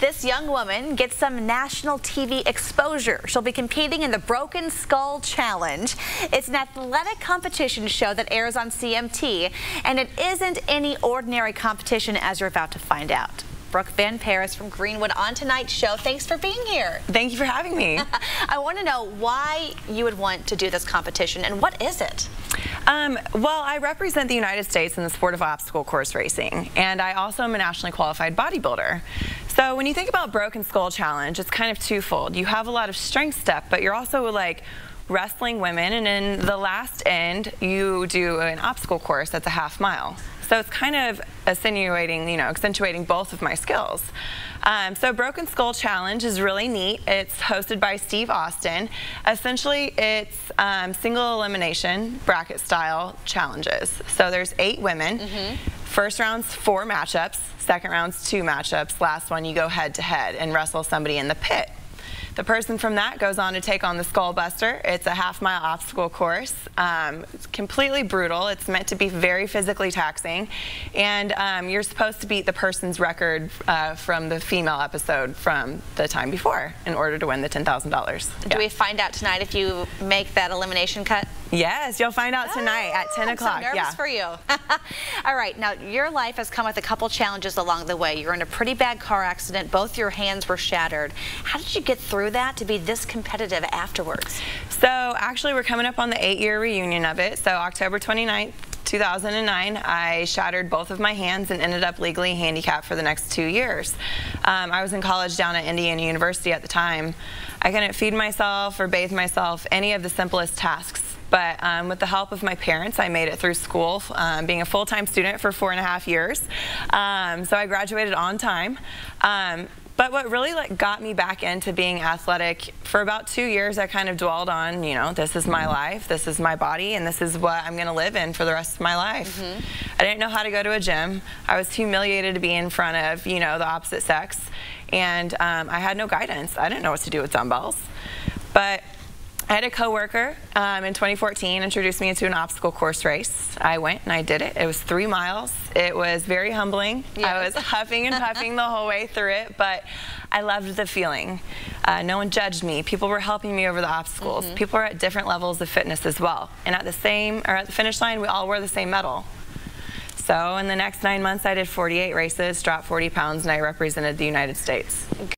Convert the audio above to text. This young woman gets some national TV exposure. She'll be competing in the Broken Skull Challenge. It's an athletic competition show that airs on CMT, and it isn't any ordinary competition, as you're about to find out. Brooke Van Paris from Greenwood on tonight's show. Thanks for being here. Thank you for having me. I want to know why you would want to do this competition, and what is it? Well, I represent the United States in the sport of obstacle course racing, and I also am a nationally qualified bodybuilder. So when you think about Broken Skull Challenge, it's kind of twofold. You have a lot of strength stuff, but you're also like wrestling women, and in the last end, you do an obstacle course that's a half mile. So it's kind of accentuating both of my skills. So Broken Skull Challenge is really neat. It's hosted by Steve Austin. Essentially, it's single elimination bracket style challenges. So there's 8 women. First round's 4 matchups. Second round's 2 matchups. Last one, you go head to head and wrestle somebody in the pit. The person from that goes on to take on the Skullbuster. It's a half-mile obstacle course. It's completely brutal. It's meant to be very physically taxing, and you're supposed to beat the person's record from the female episode from the time before in order to win the $10,000. Do we find out tonight if you make that elimination cut? Yes, you'll find out tonight at 10 o'clock. I'm so nervous for you. All right, now your life has come with a couple challenges along the way. You're in a pretty bad car accident. Both your hands were shattered. How did you get through that to be this competitive afterwards? So actually, we're coming up on the 8-year reunion of it. So October 29th, 2009, I shattered both of my hands and ended up legally handicapped for the next 2 years. I was in college down at Indiana University at the time. I couldn't feed myself or bathe myself, any of the simplest tasks. But with the help of my parents, I made it through school, being a full-time student for 4.5 years. So I graduated on time. But what really got me back into being athletic, for about 2 years, I kind of dwelled on, you know, this is my life, this is my body, and this is what I'm going to live in for the rest of my life. I didn't know how to go to a gym. I was humiliated to be in front of, you know, the opposite sex. And I had no guidance. I didn't know what to do with dumbbells. But I had a coworker in 2014 introduced me into an obstacle course race. I went and I did it. It was 3 miles. It was very humbling. Yes. I was huffing and puffing the whole way through it, but I loved the feeling. No one judged me. People were helping me over the obstacles. People were at different levels of fitness as well. And at the finish line, we all wore the same medal. So in the next 9 months, I did 48 races, dropped 40 pounds, and I represented the United States.